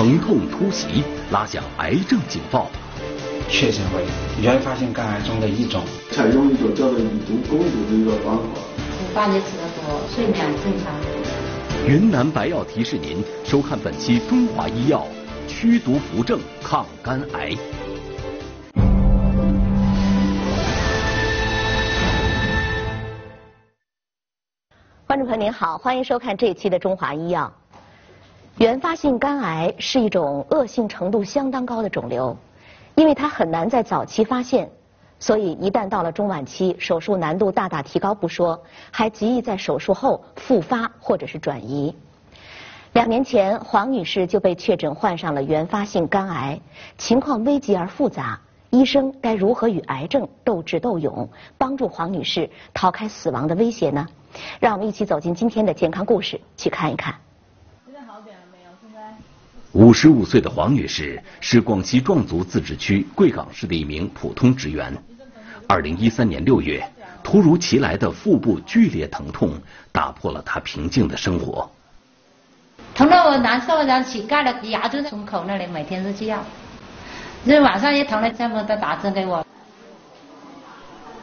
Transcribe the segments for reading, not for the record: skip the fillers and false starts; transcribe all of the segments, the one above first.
疼痛突袭，拉响癌症警报。确诊为原发性肝癌中的一种，采用一种叫做以毒攻毒的一个方法。8年级的时候睡眠正常。云南白药提示您收看本期《中华医药》，驱毒扶正，抗肝癌。 观众朋友您好，欢迎收看这一期的《中华医药》。原发性肝癌是一种恶性程度相当高的肿瘤，因为它很难在早期发现，所以一旦到了中晚期，手术难度大提高不说，还极易在手术后复发或者是转移。2年前，黄女士就被确诊患上了原发性肝癌，情况危急而复杂，医生该如何与癌症斗智斗勇，帮助黄女士逃开死亡的威胁呢？ 让我们一起走进今天的健康故事，去看一看。现在好点了没有？现在。55岁的黄女士是广西壮族自治区贵港市的一名普通职员。2013年6月，突如其来的腹部剧烈疼痛打破了她平静的生活。疼得我难受，然后起盖了牙就在胸口那里，每天都吃药。这晚上也疼了，丈夫在打针给我。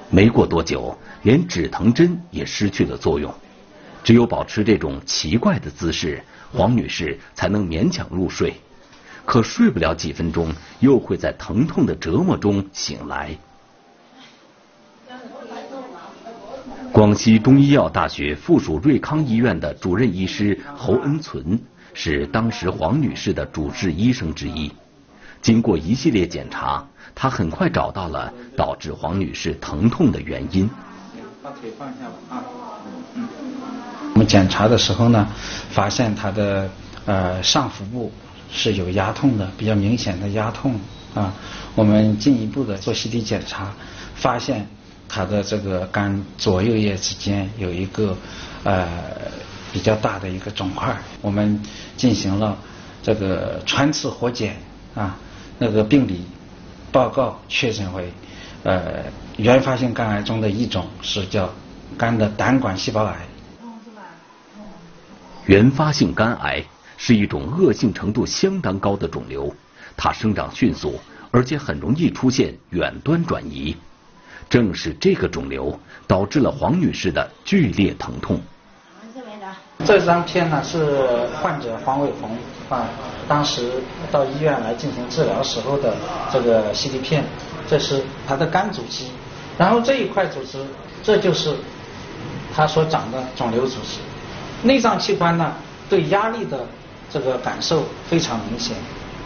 没过多久，连止疼针也失去了作用，只有保持这种奇怪的姿势，黄女士才能勉强入睡。可睡不了几分钟，又会在疼痛的折磨中醒来。广西中医药大学附属瑞康医院的主任医师侯恩存是当时黄女士的主治医生之一。经过一系列检查。 他很快找到了导致黄女士疼痛的原因。把腿放下吧啊。我们检查的时候呢，发现她的上腹部是有压痛的，比较明显的压痛啊。我们进一步的做 CT 检查，发现她的这个肝左右叶之间有一个比较大的一个肿块。我们进行了这个穿刺活检啊，那个病理。 报告确诊为，原发性肝癌中的一种，是叫肝的胆管细胞癌。原发性肝癌是一种恶性程度相当高的肿瘤，它生长迅速，而且很容易出现远端转移。正是这个肿瘤导致了黄女士的剧烈疼痛。这张片呢是患者黄伟鹏。 啊，当时到医院来进行治疗时候的这个 CT 片，这是他的肝组织，然后这一块组织，这就是他所长的肿瘤组织。内脏器官呢，对压力的这个感受非常明显，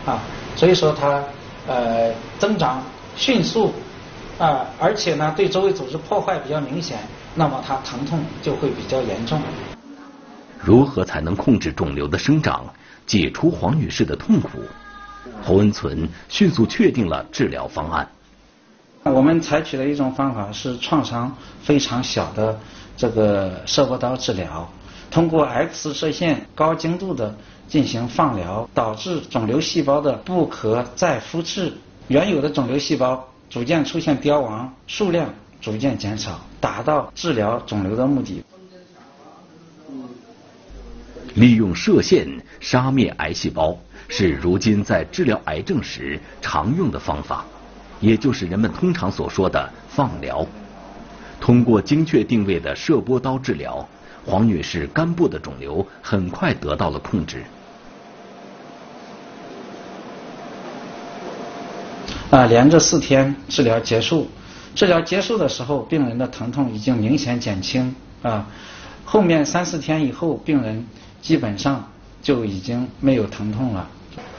啊，所以说它增长迅速，啊，而且呢对周围组织破坏比较明显，那么它疼痛就会比较严重。如何才能控制肿瘤的生长？ 解除黄女士的痛苦，侯恩存迅速确定了治疗方案。我们采取的一种方法是创伤非常小的这个射波刀治疗，通过 X 射线高精度的进行放疗，导致肿瘤细胞的不可再复制，原有的肿瘤细胞逐渐出现凋亡，数量逐渐减少，达到治疗肿瘤的目的。 利用射线杀灭癌细胞是如今在治疗癌症时常用的方法，也就是人们通常所说的放疗。通过精确定位的射波刀治疗，黄女士肝部的肿瘤很快得到了控制。连着4天治疗结束，治疗结束的时候，病人的疼痛已经明显减轻啊。后面3、4天以后，病人。 基本上就已经没有疼痛了。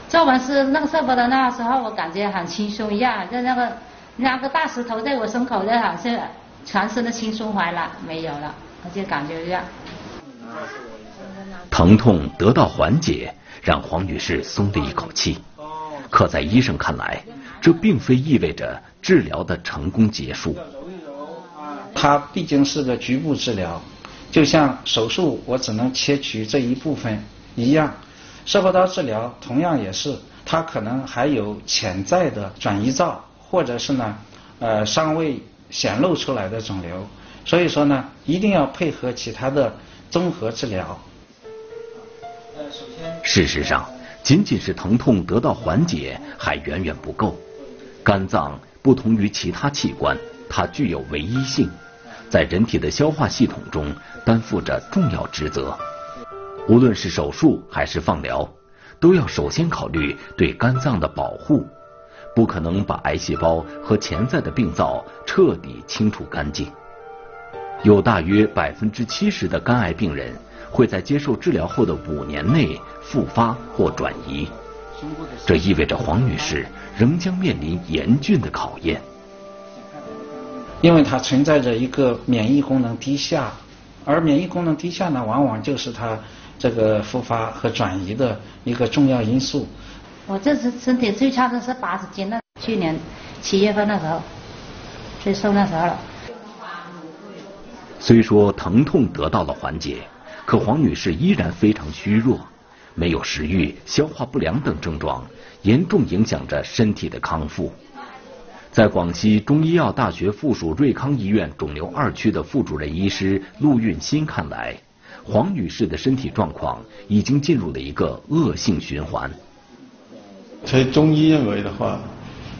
做完是那个射波的那时候，我感觉很轻松一样，就那个拿个大石头在我胸口，就好像全身的轻松怀了，没有了，我就感觉一样。疼痛得到缓解，让黄女士松了一口气。可在医生看来，这并非意味着治疗的成功结束。它毕竟是个局部治疗。 就像手术我只能切除这一部分一样，射波刀治疗同样也是，它可能还有潜在的转移灶，或者是呢，尚未显露出来的肿瘤，所以说呢，一定要配合其他的综合治疗。事实上，仅仅是疼痛得到缓解还远远不够。肝脏不同于其他器官，它具有唯一性，在人体的消化系统中担负着重要职责。无论是手术还是放疗，都要首先考虑对肝脏的保护，不可能把癌细胞和潜在的病灶彻底清除干净。有大约70%的肝癌病人会在接受治疗后的5年内复发或转移，这意味着黄女士仍将面临严峻的考验。因为它存在着一个免疫功能低下，而免疫功能低下呢，往往就是它这个复发和转移的一个重要因素。我这次身体最差的是80斤了，去年7月份的时候，最瘦那时候了。虽说疼痛得到了缓解，可黄女士依然非常虚弱，没有食欲、消化不良等症状，严重影响着身体的康复。在广西中医药大学附属瑞康医院肿瘤2区的副主任医师陆运新看来，黄女士的身体状况已经进入了一个恶性循环。所以中医认为的话，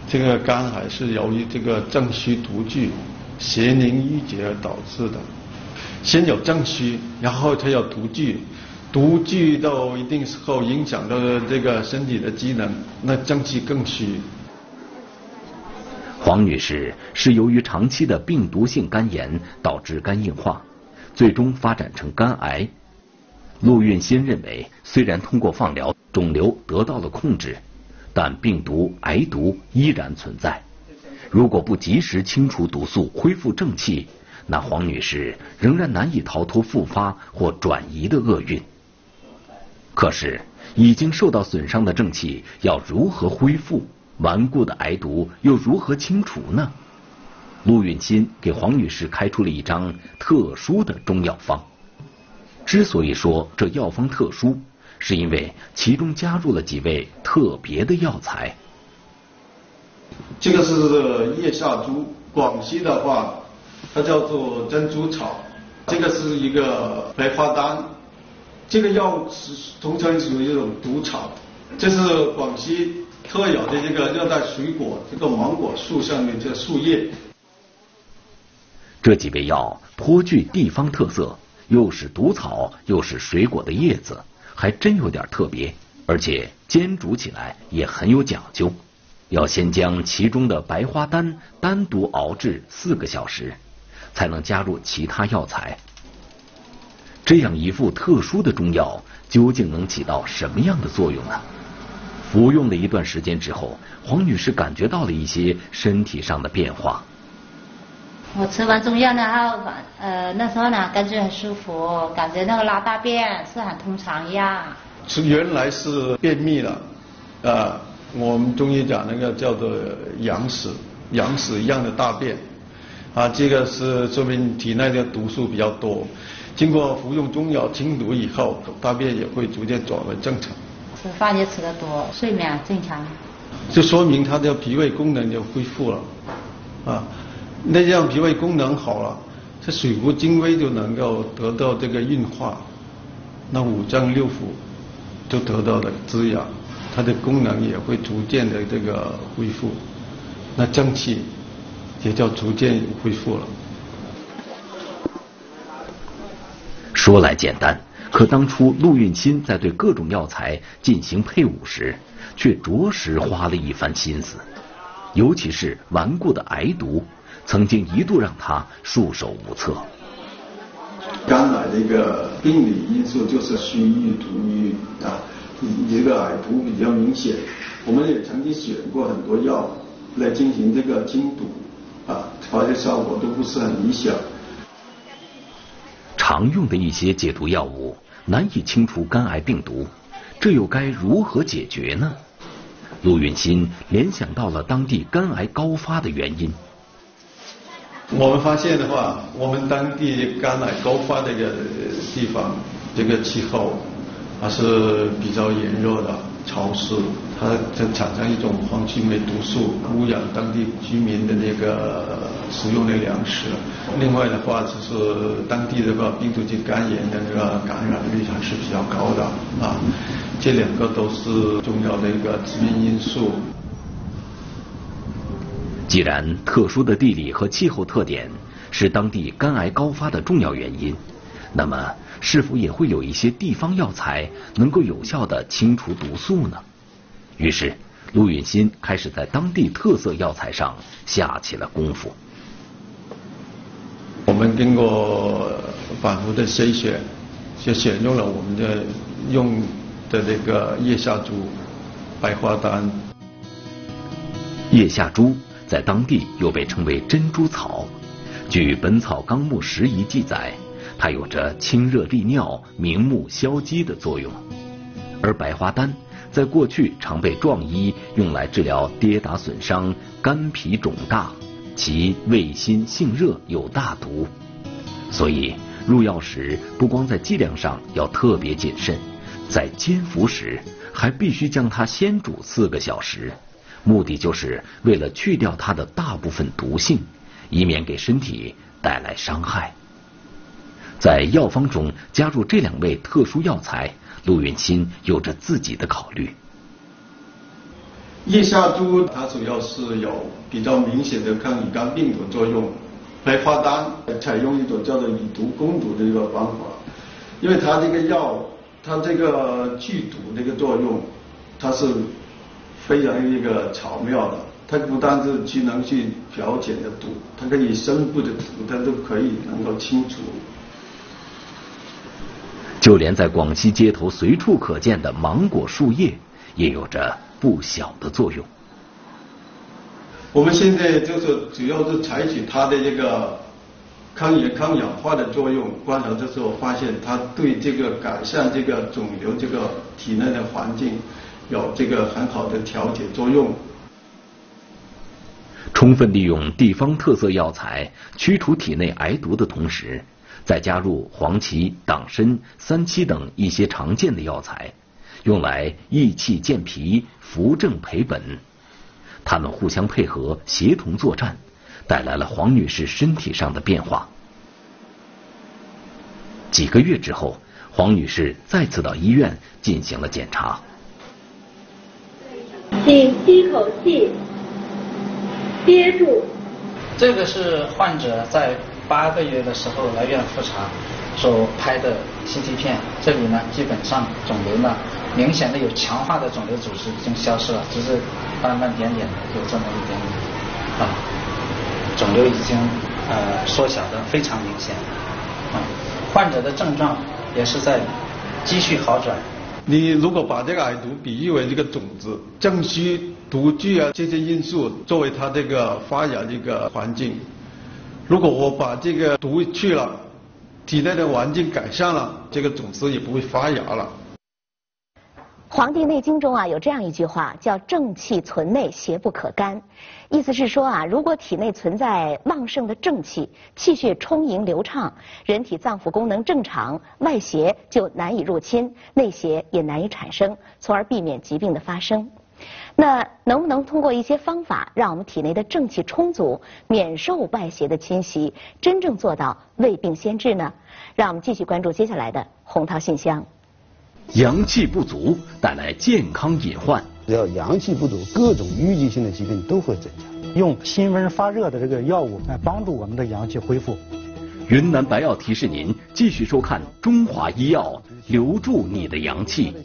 这个肝癌是由于这个正虚独具、邪凝郁结而导致的。先有正虚，然后才有独具，独具到一定时候影响到这个身体的机能，那正气更虚。黄女士是由于长期的病毒性肝炎导致肝硬化，最终发展成肝癌。陆运新认为，虽然通过放疗肿瘤得到了控制，但病毒、癌毒依然存在。如果不及时清除毒素，恢复正气，那黄女士仍然难以逃脱复发或转移的厄运。可是，已经受到损伤的正气要如何恢复？顽固的癌毒又如何清除呢？陆运新给黄女士开出了一张特殊的中药方。之所以说这药方特殊，是因为其中加入了几味特别的药材。这个是叶下珠，广西的话它叫做珍珠草，这个是一个白花丹，这个药是通常属于一种毒草，这是广西特有的这个热带水果，这个芒果树上面这树叶。这几味药颇具地方特色，又是毒草又是水果的叶子，还真有点特别，而且煎煮起来也很有讲究。要先将其中的白花丹单独熬制4个小时，才能加入其他药材。这样一副特殊的中药究竟能起到什么样的作用呢？服用了一段时间之后，黄女士感觉到了一些身体上的变化。我吃完中药呢，那时候呢感觉很舒服，感觉那个拉大便是很通常一样。是原来是便秘了，我们中医讲那个叫做羊屎，羊屎一样的大便，这个是说明体内的毒素比较多。经过服用中药清毒以后，大便也会逐渐转为正常。吃饭也吃得多，睡眠正常，就说明他的脾胃功能就恢复了，那让脾胃功能好了，这水谷精微就能够得到这个运化，那5脏6腑就得到了滋养，它的功能也会逐渐的这个恢复，那正气也就逐渐恢复了。说来简单，可当初陆运新在对各种药材进行配伍时，却着实花了一番心思。尤其是顽固的癌毒，曾经一度让他束手无策。肝癌的一个病理因素就是虚郁独瘀这个癌毒比较明显，我们也曾经选过很多药来进行这个清毒，发现效果都不是很理想。常用的一些解毒药物难以清除肝癌病毒，这又该如何解决呢？陆运新联想到了当地肝癌高发的原因。我们发现的话，我们当地肝癌高发的一个地方，这个气候它是比较炎热的、潮湿，它产生一种黄曲霉毒素，污染当地居民的那个食用的粮食。另外的话，就是当地的病毒性肝炎的这个感染率还是比较高的这两个都是重要的一个致命因素。既然特殊的地理和气候特点是当地肝癌高发的重要原因，那么是否也会有一些地方药材能够有效地清除毒素呢？于是，陆允新开始在当地特色药材上下起了功夫。我们经过反复的筛选，就选用了我们的那个叶下珠、白花丹。叶下珠在当地又被称为珍珠草，据《本草纲目拾遗》记载，它有着清热利尿、明目消积的作用。而白花丹在过去常被壮医用来治疗跌打损伤、肝脾肿大，其味辛性热，有大毒，所以入药时不光在剂量上要特别谨慎，在煎服时还必须将它先煮4个小时，目的就是为了去掉它的大部分毒性，以免给身体带来伤害。在药方中加入这2味特殊药材，陆允新有着自己的考虑。叶下珠它主要是有比较明显的抗乙肝病毒作用，白花丹采用一种叫做以毒攻毒的一个方法，因为它这个药，它这个去毒这个作用，它是非常一个巧妙的，它不单是去能去表浅的毒，它可以深部的毒，它都可以能够清除。就连在广西街头随处可见的芒果树叶也有着不小的作用。我们现在就是主要是采取它的这个抗炎抗氧化的作用，观察的时候发现它对这个改善这个肿瘤这个体内的环境有这个很好的调节作用。充分利用地方特色药材驱除体内癌毒的同时，再加入黄芪、党参、三七等一些常见的药材，用来益气健脾、扶正培本。它们互相配合，协同作战，带来了黄女士身体上的变化。几个月之后，黄女士再次到医院进行了检查。请吸口气，憋住。这个是患者在8个月的时候来院复查所拍的 CT 片，这里呢基本上肿瘤呢明显的有强化的肿瘤组织已经消失了，只是慢慢点点有这么一点点啊，肿瘤已经缩小的非常明显啊，患者的症状也是在继续好转。你如果把这个癌毒比喻为这个种子，正需毒具啊这些因素作为它这个发芽这个环境。如果我把这个毒去了，体内的环境改善了，这个种子也不会发芽了。《黄帝内经》中啊有这样一句话，叫“正气存内，邪不可干”，意思是说啊，如果体内存在旺盛的正气，气血充盈流畅，人体脏腑功能正常，外邪就难以入侵，内邪也难以产生，从而避免疾病的发生。那能不能通过一些方法，让我们体内的正气充足，免受外邪的侵袭，真正做到未病先治呢？让我们继续关注接下来的洪涛信箱。阳气不足带来健康隐患，只要阳气不足，各种淤积性的疾病都会增加。用辛温发热的这个药物来帮助我们的阳气恢复。云南白药提示您继续收看《中华医药》，留住你的阳气。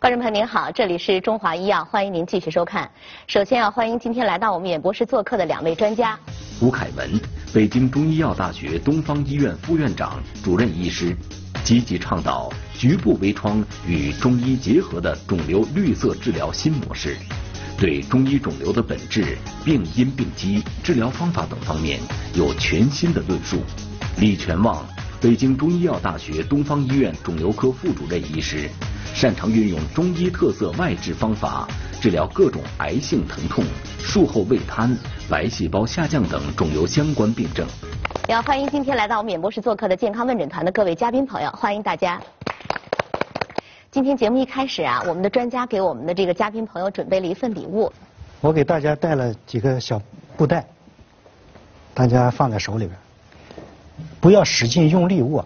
观众朋友您好，这里是中华医药，欢迎您继续收看。首先要欢迎今天来到我们演播室做客的2位专家。吴凯文，北京中医药大学东方医院副院长、主任医师，积极倡导局部微创与中医结合的肿瘤绿色治疗新模式，对中医肿瘤的本质、病因病机、治疗方法等方面有全新的论述。李全旺，北京中医药大学东方医院肿瘤科副主任医师，擅长运用中医特色外治方法治疗各种癌性疼痛、术后胃瘫、白细胞下降等肿瘤相关病症。也要欢迎今天来到我们演播室做客的健康问诊团的各位嘉宾朋友，欢迎大家。今天节目一开始啊，我们的专家给我们的这个嘉宾朋友准备了一份礼物，我给大家带了几个小布袋，大家放在手里边，不要使劲用力握。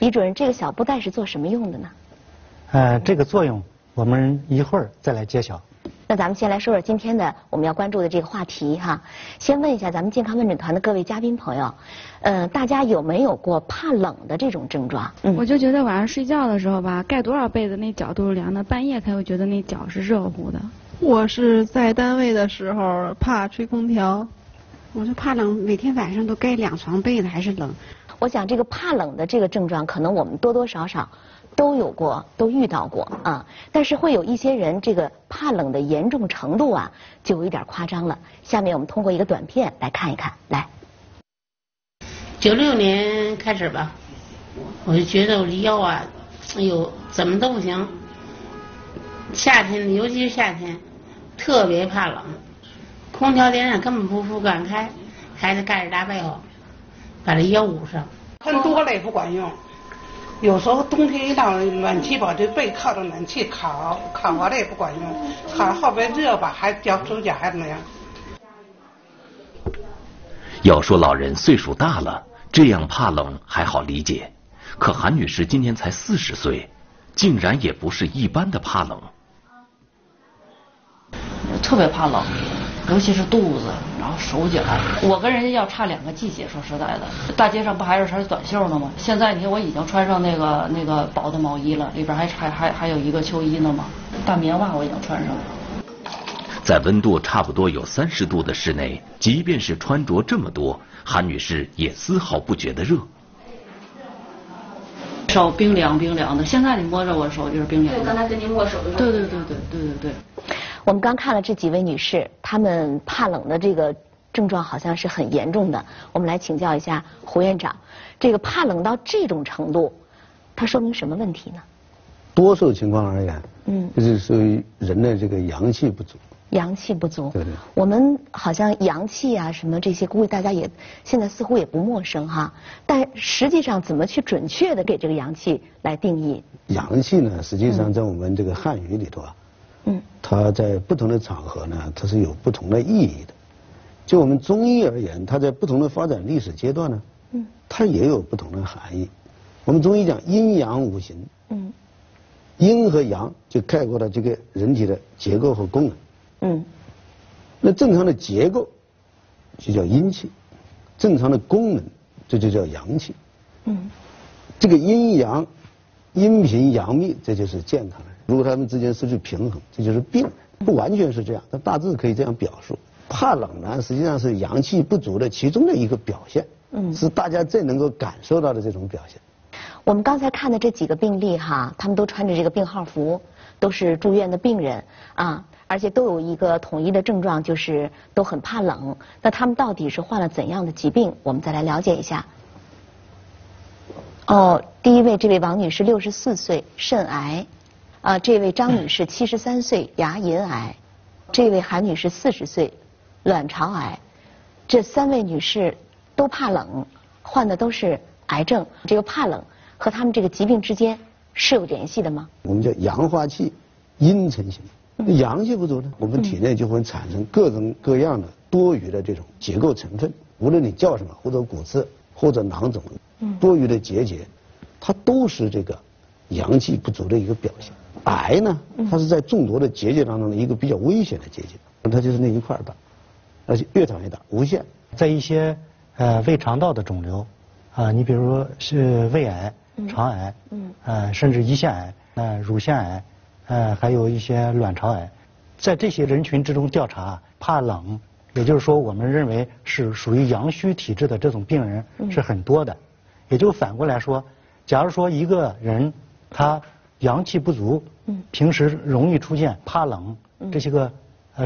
李主任，这个小布袋是做什么用的呢？这个作用我们一会儿再来揭晓。那咱们先来说说今天的我们要关注的这个话题哈。先问一下咱们健康问诊团的各位嘉宾朋友，大家有没有过怕冷的这种症状？我就觉得晚上睡觉的时候吧，盖多少被子那脚都是凉的，半夜才会觉得那脚是热乎的。我是在单位的时候怕吹空调，我就怕冷，每天晚上都盖2床被子还是冷。我想这个怕冷的这个症状，可能我们多多少少都有过，都遇到过啊，但是会有一些人这个怕冷的严重程度啊，就有一点夸张了。下面我们通过一个短片来看一看，来。96年开始吧，我就觉得我的腰啊，哎呦，怎么都不行。夏天，尤其是夏天，特别怕冷，空调电扇根本不敢开，还得盖着大被窝，把这腰捂上。穿多了也不管用。有时候冬天一到，暖气把这背靠着暖气烤完了也不管用，烤后边热吧，还脚手脚还怎么样？要说老人岁数大了，这样怕冷还好理解，可韩女士今年才40岁，竟然也不是一般的怕冷。特别怕冷，尤其是肚子，然后手脚。我跟人家要差2个季节，说实在的，大街上不还是穿短袖呢吗？现在你看我已经穿上那个薄的毛衣了，里边还有一个秋衣呢嘛，大棉袜我已经穿上了。在温度差不多有30度的室内，即便是穿着这么多，韩女士也丝毫不觉得热。手冰凉的，现在你摸着我手就是冰凉的。对，刚才跟您握手的时候。对。我们刚看了这几位女士，她们怕冷的这个症状好像是很严重的。我们来请教一下胡院长，这个怕冷到这种程度，它说明什么问题呢？多数情况而言，就是属于人的这个阳气不足。阳气不足，对。我们好像阳气啊什么这些，估计大家也现在似乎也不陌生哈。但实际上，怎么去准确的给这个阳气来定义？阳气呢，实际上在我们这个汉语里头啊。它在不同的场合呢，它是有不同的意义的。就我们中医而言，它在不同的发展历史阶段呢，它也有不同的含义。我们中医讲阴阳五行，阴和阳就概括了这个人体的结构和功能。那正常的结构就叫阴气，正常的功能这就叫阳气。这个阴阳，阴平阳秘，这就是健康人。如果他们之间失去平衡，这就是病。不完全是这样，但大致可以这样表述。怕冷呢，实际上是阳气不足的其中的一个表现，是大家最能够感受到的这种表现。我们刚才看的这几个病例哈，他们都穿着这个病号服，都是住院的病人啊，而且都有一个统一的症状，就是都很怕冷。那他们到底是患了怎样的疾病？我们再来了解一下。哦，第一位这位王女士64岁，肾癌。啊，这位张女士73岁，牙龈癌；这位韩女士40岁，卵巢癌。这3位女士都怕冷，患的都是癌症。这个怕冷和他们这个疾病之间是有联系的吗？我们叫阳化气，阴成形。阳气不足呢，我们体内就会产生各种各样的多余的这种结构成分。无论你叫什么，或者骨刺，或者囊肿，多余的结节，它都是这个阳气不足的一个表现。癌呢，它是在众多的结节当中的一个比较危险的结节，它就是那一块大，而且越长越大，无限。在一些胃肠道的肿瘤，你比如说是胃癌、肠癌，甚至胰腺癌、乳腺癌，还有一些卵巢癌，在这些人群之中调查怕冷，也就是说我们认为是属于阳虚体质的这种病人是很多的。也就反过来说，假如说一个人他阳气不足，平时容易出现怕冷这些个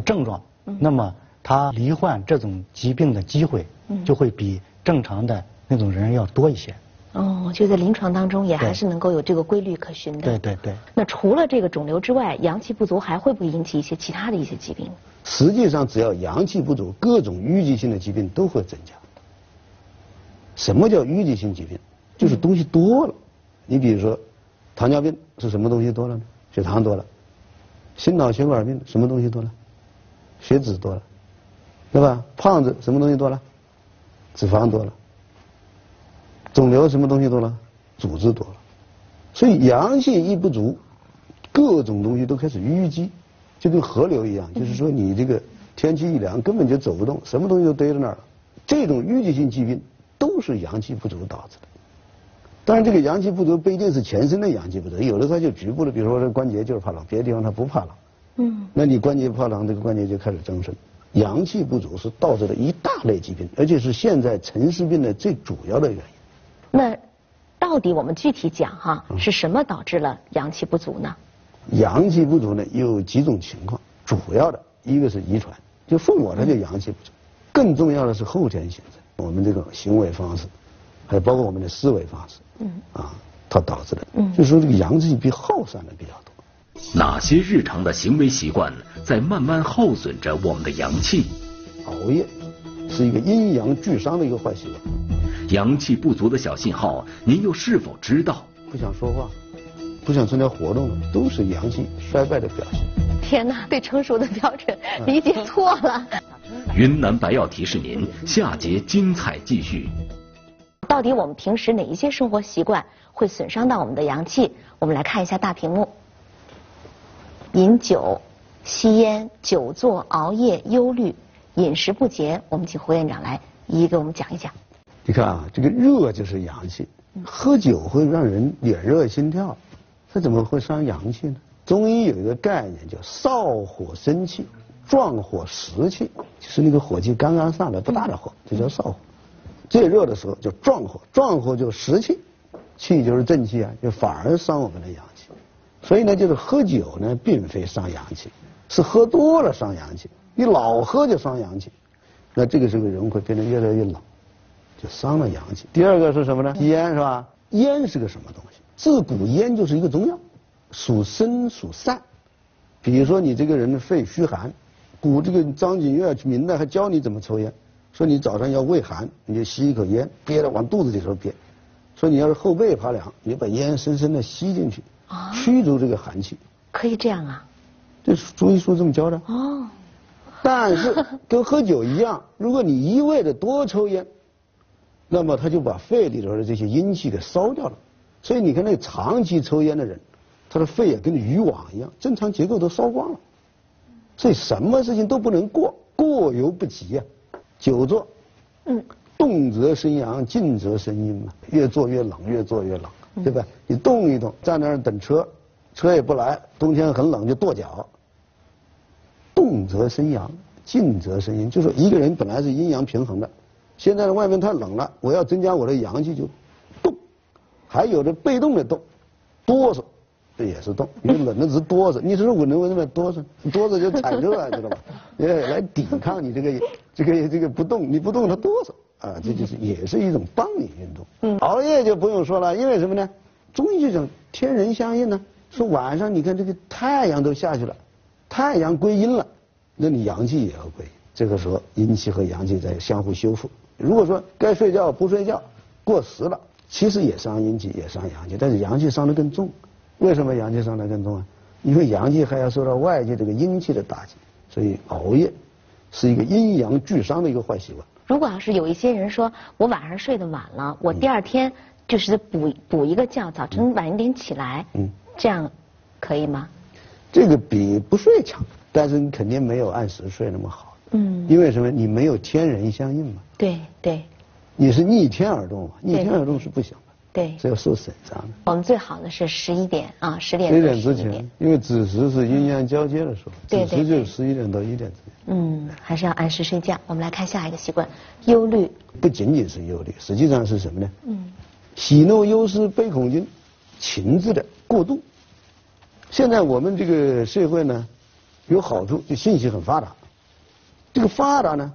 症状，那么他罹患这种疾病的机会就会比正常的那种人要多一些。哦，就在临床当中也还是能够有这个规律可循的。对。那除了这个肿瘤之外，阳气不足还会不会引起一些其他的一些疾病？实际上，只要阳气不足，各种淤积性的疾病都会增加。什么叫淤积性疾病？就是东西多了。你比如说，糖尿病是什么东西多了呢？血糖多了。心脑血管病什么东西多了？血脂多了，对吧？胖子什么东西多了？脂肪多了，肿瘤什么东西多了，组织多了，所以阳气一不足，各种东西都开始淤积，就跟河流一样，就是说你这个天气一凉，根本就走不动，什么东西都堆在那儿了。这种淤积性疾病都是阳气不足导致的。当然，这个阳气不足不一定是全身的阳气不足，有的它就局部的，比如说这关节就是怕冷，别的地方它不怕冷。嗯，那你关节怕冷，这个关节就开始增生。阳气不足是导致了一大类疾病，而且是现在尘世病的最主要的原因。那到底我们具体讲哈，是什么导致了阳气不足呢？阳气不足呢有几种情况，主要的一个是遗传，就父母他就阳气不足，更重要的是后天形成，我们这个行为方式，还有包括我们的思维方式。嗯啊，它导致的，就是说这个阳气比耗散的比较多。哪些日常的行为习惯在慢慢耗损着我们的阳气？熬夜是一个阴阳俱伤的一个坏习惯。阳气不足的小信号，您又是否知道？不想说话，不想参加活动，都是阳气衰败的表现。天哪，对成熟的标准理解错了。云南白药提示您，下节精彩继续。到底我们平时哪一些生活习惯会损伤到我们的阳气？我们来看一下大屏幕：饮酒、吸烟、久坐、熬夜、忧虑、饮食不节。我们请胡院长来一一给我们讲一讲。你看啊，这个热就是阳气，喝酒会让人脸热、心跳，它怎么会伤阳气呢？中医有一个概念叫少火生气，壮火食气，就是那个火气刚刚上来不大的火，就叫少火。最热的时候就壮火，壮火就实气，气就是正气啊，就反而伤我们的阳气。所以呢，就是喝酒呢，并非伤阳气，是喝多了伤阳气。你老喝就伤阳气，那这个时候人会变得越来越老，就伤了阳气。第二个是什么呢？烟是吧？烟是个什么东西？自古烟就是一个中药，属身属散。比如说你这个人的肺虚寒，古这个张景岳、明代还教你怎么抽烟。说你早上要畏寒，你就吸一口烟，憋着往肚子里头憋。说你要是后背发凉，你就把烟深深的吸进去，驱逐这个寒气。可以这样啊？这中医书这么教的。哦。但是跟喝酒一样，如果你一味的多抽烟，那么他就把肺里头的这些阴气给烧掉了。所以你看那长期抽烟的人，他的肺也跟渔网一样，正常结构都烧光了。所以什么事情都不能过，过犹不及啊。久坐，动则生阳，静则生阴嘛。越坐越冷，越坐越冷，对吧？你动一动，站那儿等车，车也不来，冬天很冷就跺脚。动则生阳，静则生阴，就说一个人本来是阴阳平衡的，现在的外面太冷了，我要增加我的阳气就动，还有的被动的动，哆嗦，这也是动，因为冷的只是哆嗦。你说我能闻到哆嗦，哆嗦就产热啊，知道吧？来抵抗你这个不动，你不动它哆嗦啊，这就是也是一种帮你运动。熬夜就不用说了，因为什么呢？中医就讲天人相应呢，说晚上你看这个太阳都下去了，太阳归阴了，那你阳气也要归阴。这个时候阴气和阳气在相互修复。如果说该睡觉不睡觉，过时了，其实也伤阴气，也伤阳气，但是阳气伤得更重。为什么阳气伤得更重啊？因为阳气还要受到外界这个阴气的打击，所以熬夜是一个阴阳俱伤的一个坏习惯。如果要是有一些人说我晚上睡得晚了，我第二天就是补一个觉，早晨晚一点起来，这样可以吗？这个比不睡强，但是你肯定没有按时睡那么好。因为什么？你没有天人相应嘛。对。你是逆天而动嘛？逆天而动是不行的。对，是要受损伤的。我们最好的是11点啊，10点之前，因为子时是阴阳交接的时候，子时就是11点到1点之间。还是要按时睡觉。我们来看下一个习惯，忧虑。不仅仅是忧虑，实际上是什么呢？喜怒忧思悲恐惊，情志的过度。现在我们这个社会呢，有好处，就信息很发达。这个发达呢，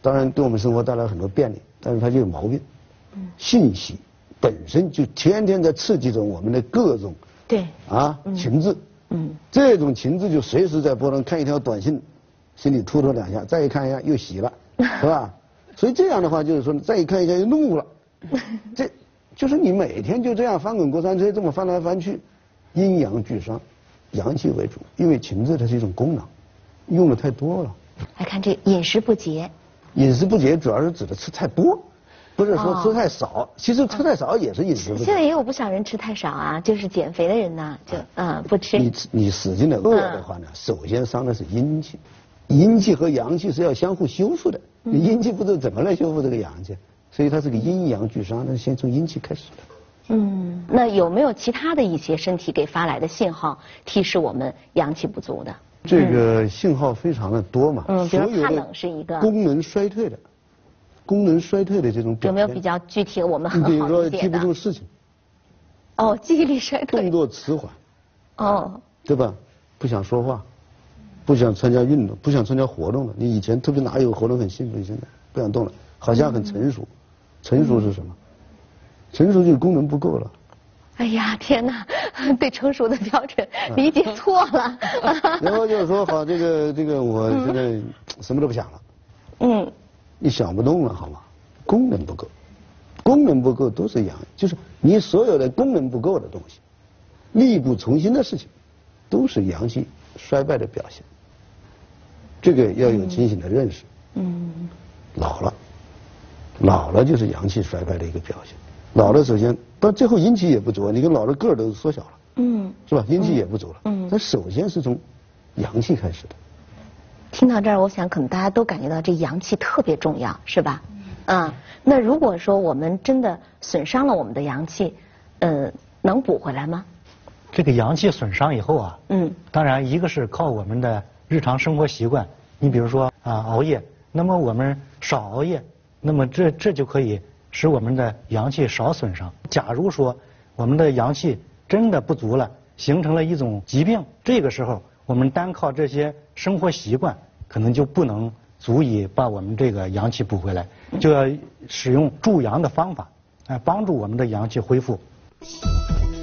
当然对我们生活带来很多便利，但是它就有毛病。信息本身就天天在刺激着我们的各种情志，这种情志就随时在波动。看一条短信，心里突突两下，再一看一下又喜了，是吧？所以这样的话就是说，再一看一下又怒了，这就是你每天就这样翻滚过山车，这么翻来翻去，阴阳俱伤，阳气为主，因为情志它是一种功能，用的太多了。来看这饮食不节。饮食不节主要是指的吃太多，不是说吃太少。哦、其实吃太少也是饮食不节。现在也有不少人吃太少啊，就是减肥的人呢、啊，就不吃。你使劲的饿的话呢，首先伤的是阴气，阴气和阳气是要相互修复的。你阴气不知道怎么来修复这个阳气，所以它是个阴阳俱伤，那先从阴气开始的。嗯，那有没有其他的一些身体给发来的信号提示我们阳气不足的？这个信号非常的多嘛，嗯，比如怕冷是一个功能衰退的这种表现，有没有比较具体我们很好理解的？比如说记不住事情，哦，记忆力衰退，动作迟缓，哦，对吧？不想说话，不想参加运动，不想参加活动了。你以前特别哪有活动很兴奋，现在不想动了，好像很成熟。成熟是什么？成熟就是功能不够了。哎呀，天哪！对成熟的标准理解错了。然后就是说，好，这个，我现在什么都不想了。嗯。你想不动了，好吗？功能不够，功能不够都是阳，就是你所有的功能不够的东西，力不从心的事情，都是阳气衰败的表现。这个要有清醒的认识。嗯。老了就是阳气衰败的一个表现。老了首先，但最后阴气也不足，你跟老了个儿都缩小了，嗯，是吧？阴气也不足了，嗯，它首先是从阳气开始的。听到这儿，我想可能大家都感觉到这阳气特别重要，是吧？啊，那如果说我们真的损伤了我们的阳气，能补回来吗？这个阳气损伤以后啊，嗯，当然一个是靠我们的日常生活习惯，你比如说啊熬夜，那么我们少熬夜，那么这就可以。使我们的阳气少损伤。假如说我们的阳气真的不足了，形成了一种疾病，这个时候我们单靠这些生活习惯，可能就不能足以把我们这个阳气补回来，就要使用助阳的方法，来帮助我们的阳气恢复。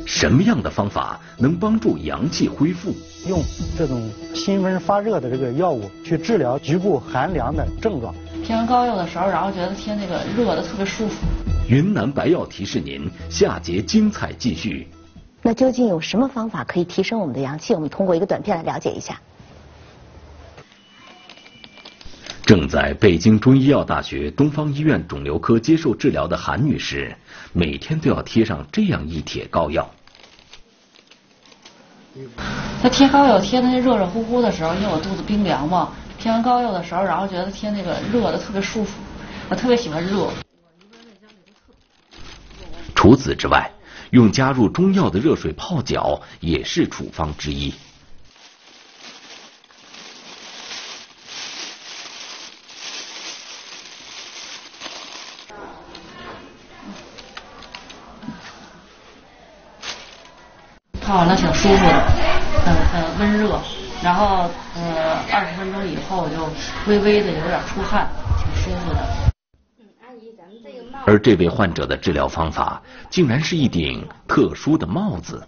什么样的方法能帮助阳气恢复？用这种辛温发热的这个药物去治疗局部寒凉的症状。平常膏药的时候，然后觉得天那个热的特别舒服。云南白药提示您，下节精彩继续。那究竟有什么方法可以提升我们的阳气？我们通过一个短片来了解一下。正在北京中医药大学东方医院肿瘤科接受治疗的韩女士，每天都要贴上这样一帖膏药。她贴膏药贴的那热热乎乎的时候，因为我肚子冰凉嘛。贴完膏药的时候，然后觉得贴那个热的特别舒服，我特别喜欢热。除此之外，用加入中药的热水泡脚也是处方之一。泡完了挺舒服的，很温热。然后20分钟以后我就微微的有点出汗，挺舒服的。而这位患者的治疗方法竟然是一顶特殊的帽子。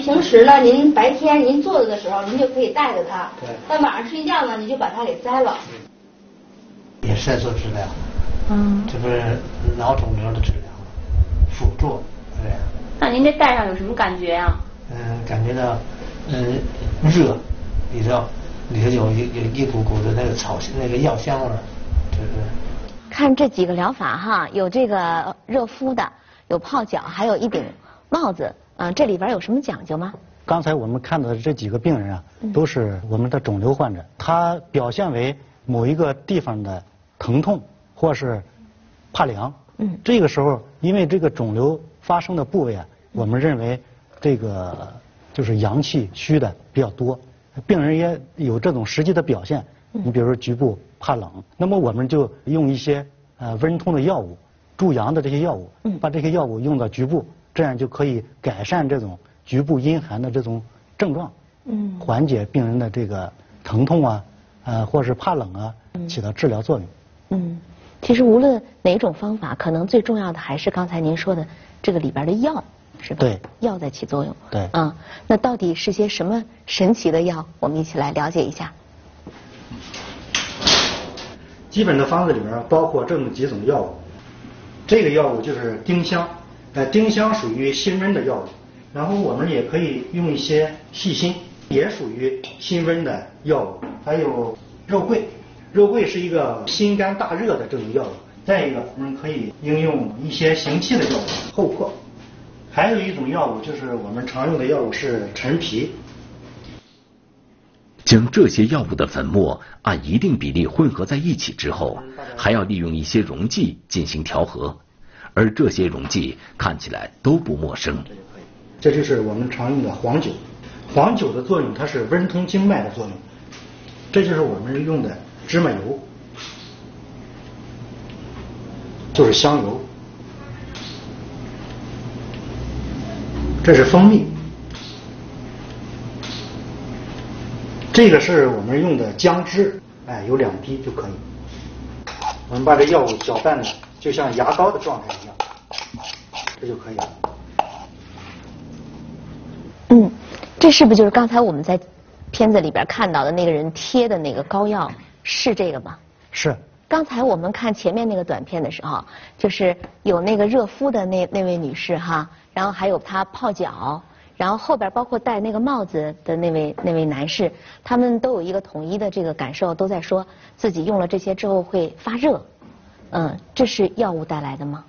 平时呢，您白天您坐着的时候，您就可以戴着它；但晚上睡觉呢，你就把它给摘了。也是在做治疗，嗯，这不是脑肿瘤的治疗，辅助。对，那您这戴上有什么感觉啊？感觉到热，里头有一股股的那个草那个药香味儿，就是。看这几个疗法哈，有这个热敷的，有泡脚，还有一顶帽子，这里边有什么讲究吗？刚才我们看到的这几个病人啊，都是我们的肿瘤患者，他表现为某一个地方的疼痛或是怕凉，嗯，这个时候因为这个肿瘤。发生的部位啊，我们认为这个就是阳气虚的比较多，病人也有这种实际的表现。你比如说局部怕冷，那么我们就用一些温通的药物、助阳的这些药物，把这些药物用到局部，这样就可以改善这种局部阴寒的这种症状，缓解病人的这个疼痛啊，或是怕冷啊，起到治疗作用。嗯，其实无论哪种方法，可能最重要的还是刚才您说的。这个里边的药是吧？对，药在起作用。对，啊，那到底是些什么神奇的药？我们一起来了解一下。基本的方子里面包括这么几种药物，这个药物就是丁香，丁香属于辛温的药物，然后我们也可以用一些细辛，也属于辛温的药物。还有肉桂，肉桂是一个心肝大热的这种药物。再一个，我们可以应用一些行气的药物，厚朴。还有一种药物就是我们常用的药物是陈皮。 将这些药物的粉末按一定比例混合在一起之后，还要利用一些溶剂进行调和，而这些溶剂看起来都不陌生。这就是我们常用的黄酒，黄酒的作用它是温通经脉的作用。这就是我们用的芝麻油，就是香油，这是蜂蜜。 这个是我们用的姜汁，哎，有2滴就可以。我们把这药物搅拌的就像牙膏的状态一样，这就可以了。嗯，这是不是就是刚才我们在片子里边看到的那个人贴的那个膏药？是这个吗？是。刚才我们看前面那个短片的时候，就是有那个热敷的那位女士哈，然后还有她泡脚。 然后后边包括戴那个帽子的那位男士，他们都有一个统一的这个感受，都在说自己用了这些之后会发热。嗯，这是药物带来的吗？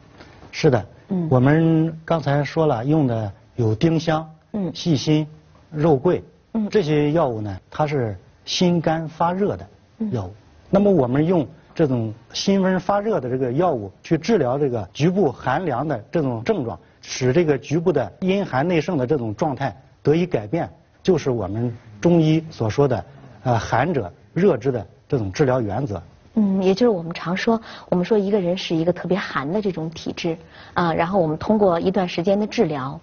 是的。嗯，我们刚才说了，用的有丁香、细辛、肉桂，这些药物呢，它是心肝发热的药物。那么我们用这种辛温发热的这个药物去治疗这个局部寒凉的这种症状。 使这个局部的阴寒内盛的这种状态得以改变，就是我们中医所说的寒者热之的这种治疗原则。嗯，也就是我们常说，我们说一个人是一个特别寒的这种体质啊，然后我们通过一段时间的治疗，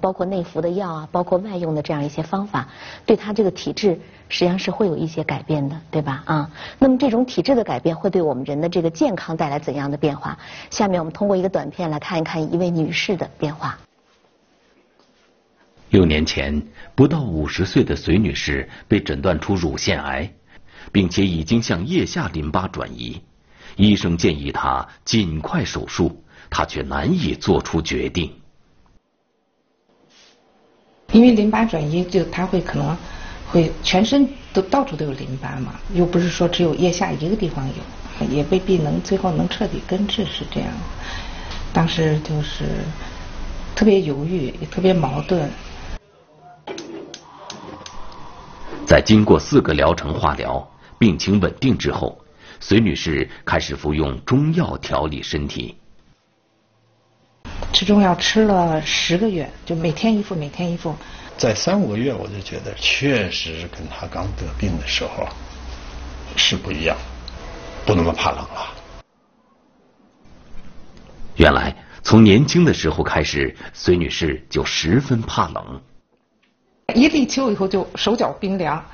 包括内服的药啊，包括外用的这样一些方法，对他这个体质实际上是会有一些改变的，对吧？啊，那么这种体质的改变会对我们人的这个健康带来怎样的变化？下面我们通过一个短片来看一看一位女士的变化。6年前，不到50岁的隋女士被诊断出乳腺癌。 并且已经向腋下淋巴转移，医生建议他尽快手术，他却难以做出决定。因为淋巴转移，就他会可能会全身都到处都有淋巴嘛，又不是说只有腋下一个地方有，也未必能最后能彻底根治，是这样。当时就是特别犹豫，也特别矛盾。 在经过4个疗程化疗，病情稳定之后，隋女士开始服用中药调理身体。吃中药吃了10个月，就每天一副，每天一副。在3、5个月，我就觉得确实跟她刚得病的时候是不一样，不那么怕冷了。原来从年轻的时候开始，隋女士就十分怕冷。 一立秋以后就手脚冰凉，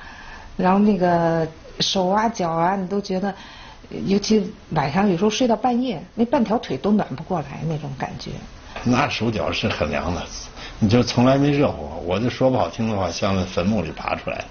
然后那个手啊脚啊你都觉得，尤其晚上有时候睡到半夜，那半条腿都暖不过来那种感觉。那手脚是很凉的，你就从来没热乎过。我就说不好听的话，像坟墓里爬出来。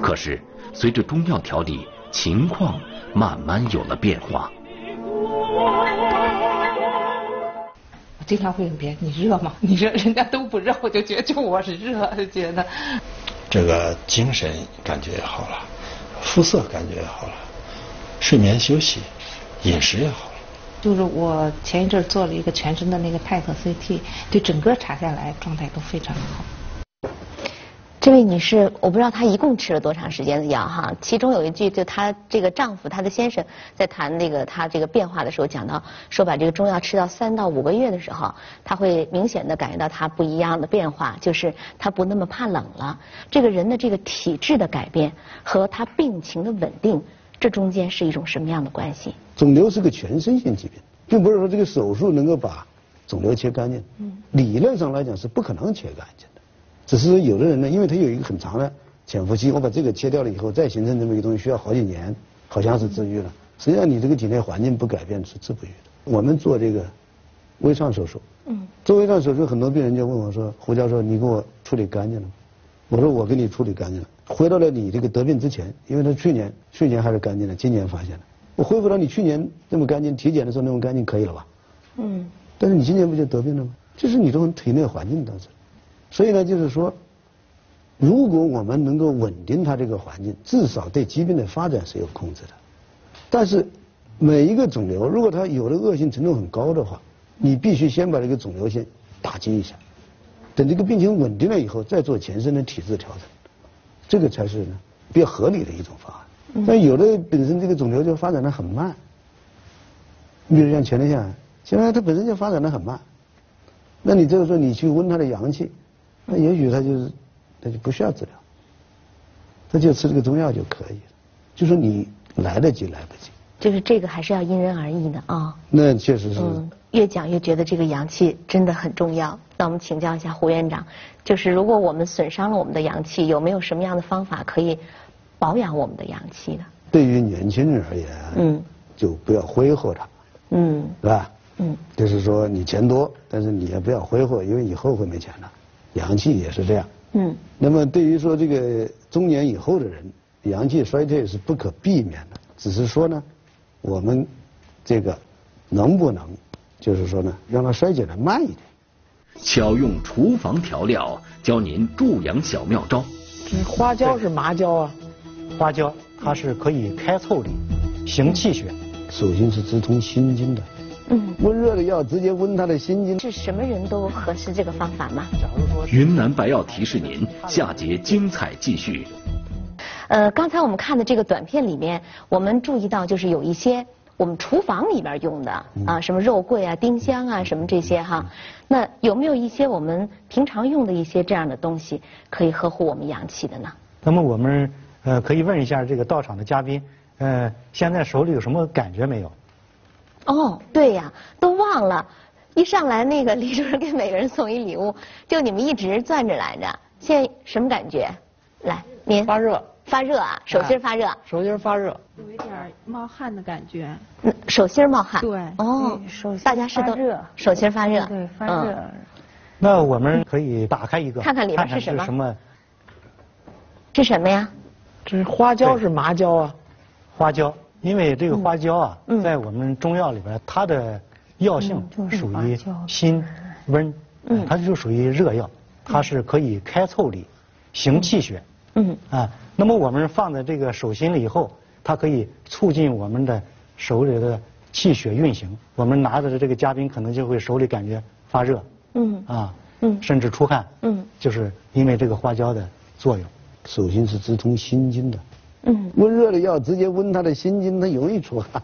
可是，随着中药调理，情况慢慢有了变化。我经常会问别人：“你热吗？”你热，人家都不热，我就觉得就我是热，就觉得这个精神感觉也好了，肤色感觉也好了，睡眠休息、饮食也好了。就是我前一阵做了一个全身的那个钛和 CT， 对整个查下来状态都非常好。 这位女士，我不知道她一共吃了多长时间的药哈。其中有一句，就她这个丈夫，她的先生在谈那个她这个变化的时候，讲到说，把这个中药吃到3到5个月的时候，她会明显的感觉到她不一样的变化，就是她不那么怕冷了。这个人的这个体质的改变和她病情的稳定，这中间是一种什么样的关系？肿瘤是个全身性疾病，并不是说这个手术能够把肿瘤切干净。理论上来讲是不可能切干净。 只是有的人呢，因为他有一个很长的潜伏期，我把这个切掉了以后，再形成这么一个东西需要好几年，好像是治愈了。实际上你这个体内环境不改变是治不愈的。我们做这个微创手术，做微创手术，很多病人就问我说：“胡教授，你给我处理干净了吗？”我说我给你处理干净了，回到了你这个得病之前，因为他去年还是干净的，今年发现了，我恢复到你去年那么干净，体检的时候那么干净可以了吧？嗯。但是你今年不就得病了吗？这是你这种体内环境导致。所以呢，就是说，如果我们能够稳定它这个环境，至少对疾病的发展是有控制的。但是每一个肿瘤，如果它有的恶性程度很高的话，你必须先把这个肿瘤先打击一下。等这个病情稳定了以后，再做全身的体制调整，这个才是呢比较合理的一种方案。但有的本身这个肿瘤就发展的很慢，你比如像前列腺癌，前列腺它本身就发展的很慢，那你这个时候你去温它的阳气，那也许它就不需要治疗，它就吃这个中药就可以了。就说你来得及来不及，就是这个还是要因人而异的啊。哦、那确实是。嗯，越讲越觉得这个阳气真的很重要。那我们请教一下胡院长，就是如果我们损伤了我们的阳气，有没有什么样的方法可以保养我们的阳气呢？对于年轻人而言，嗯，就不要挥霍它，嗯，是吧？嗯，就是说你钱多，但是你也不要挥霍，因为以后会没钱了。阳气也是这样，嗯。那么对于说这个中年以后的人，阳气衰退是不可避免的，只是说呢，我们这个能不能就是说呢，让它衰减的慢一点。巧用厨房调料，教您助阳小妙招。花椒是麻椒啊，花椒它是可以开腠理、行气血，首先是直通心经的。嗯，温热的药直接温它的心经。是什么人都合适这个方法吗？假如说云南白药提示您，下节精彩继续。刚才我们看的这个短片里面，我们注意到就是有一些我们厨房里边用的啊，什么肉桂啊、丁香啊，什么这些哈。那有没有一些我们平常用的一些这样的东西，可以呵护我们阳气的呢？那么我们可以问一下这个到场的嘉宾，现在手里有什么感觉没有？哦，对呀，都忘了。一上来那个李主任给每个人送一礼物，就你们一直攥着来着，现在什么感觉？来，您发热。发热啊，手心发热，手心发热，有一点冒汗的感觉。手心冒汗，对，哦，手大家是都手心发热，对，发热。那我们可以打开一个，看看里边是什么？是什么呀？这花椒是麻椒啊，花椒，因为这个花椒啊，在我们中药里边，它的药性属于辛温，它就属于热药，它是可以开腠理、行气血。嗯啊，那么我们放在这个手心里以后，它可以促进我们的手里的气血运行。我们拿着的这个嘉宾可能就会手里感觉发热，嗯啊，嗯，甚至出汗，嗯，就是因为这个花椒的作用。手心是直通心经的，嗯，温热的药直接温它的心经，它容易出汗。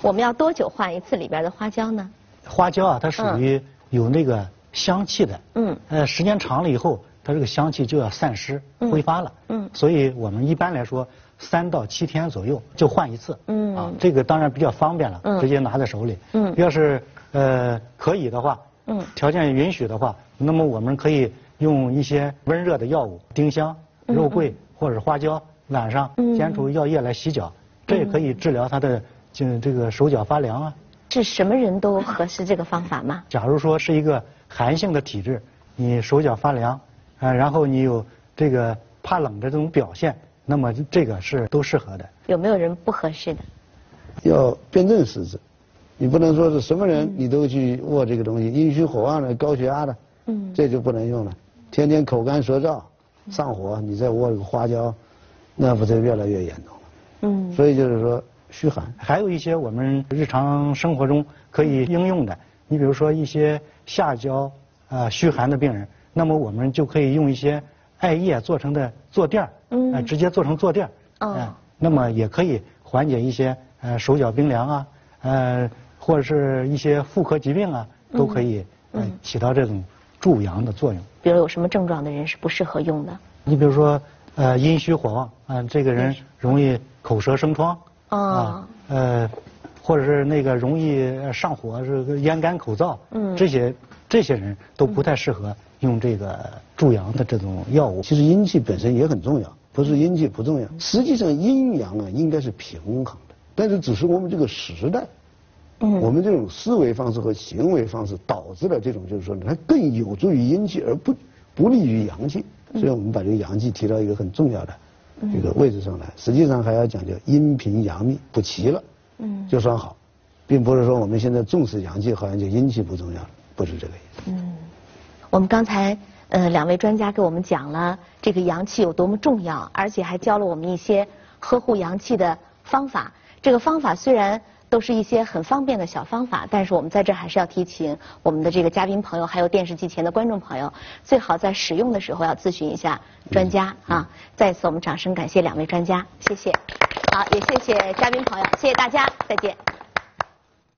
我们要多久换一次里边的花椒呢？花椒啊，它属于有那个香气的，嗯，时间长了以后。它这个香气就要散失、挥发了，所以我们一般来说3到7天左右就换一次，啊，这个当然比较方便了，直接拿在手里。要是可以的话，条件允许的话，那么我们可以用一些温热的药物，丁香、肉桂或者花椒，晚上煎出药液来洗脚，这也可以治疗它的这个手脚发凉啊。是什么人都合适这个方法吗？假如说是一个寒性的体质，你手脚发凉。啊，然后你有这个怕冷的这种表现，那么这个是都适合的。有没有人不合适的？要辩证施治，你不能说是什么人你都去握这个东西，阴虚火旺的、高血压的，这就不能用了。天天口干舌燥、上火，你再握这个花椒，那不就越来越严重了？所以就是说虚寒，还有一些我们日常生活中可以应用的，你比如说一些下焦啊虚寒的病人。那么我们就可以用一些艾叶做成的坐垫儿，直接做成坐垫儿，那么也可以缓解一些手脚冰凉啊，或者是一些妇科疾病啊，都可以起到这种助阳的作用。比如有什么症状的人是不适合用的？你比如说阴虚火旺，这个人容易口舌生疮，啊，或者是那个容易上火，是咽干口燥，这些人都不太适合。用这个助阳的这种药物，其实阴气本身也很重要，不是阴气不重要。实际上阴阳啊应该是平衡的，但是只是我们这个时代，我们这种思维方式和行为方式导致了这种，就是说它更有助于阴气而不利于阳气。所以我们把这个阳气提到一个很重要的这个位置上来。实际上还要讲究阴平阳秘，补齐了，就算好，并不是说我们现在重视阳气，好像就阴气不重要了，不是这个意思。我们刚才两位专家给我们讲了这个阳气有多么重要，而且还教了我们一些呵护阳气的方法。这个方法虽然都是一些很方便的小方法，但是我们在这还是要提醒我们的这个嘉宾朋友，还有电视机前的观众朋友，最好在使用的时候要咨询一下专家啊！再次我们掌声感谢两位专家，谢谢。好，也谢谢嘉宾朋友，谢谢大家，再见。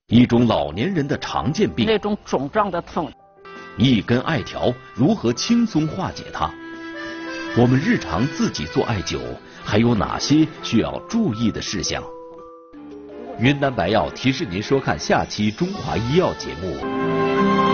一种老年人的常见病，那种肿胀的痛，一根艾条如何轻松化解它？我们日常自己做艾灸，还有哪些需要注意的事项？云南白药提示您收看下期《中华医药》节目。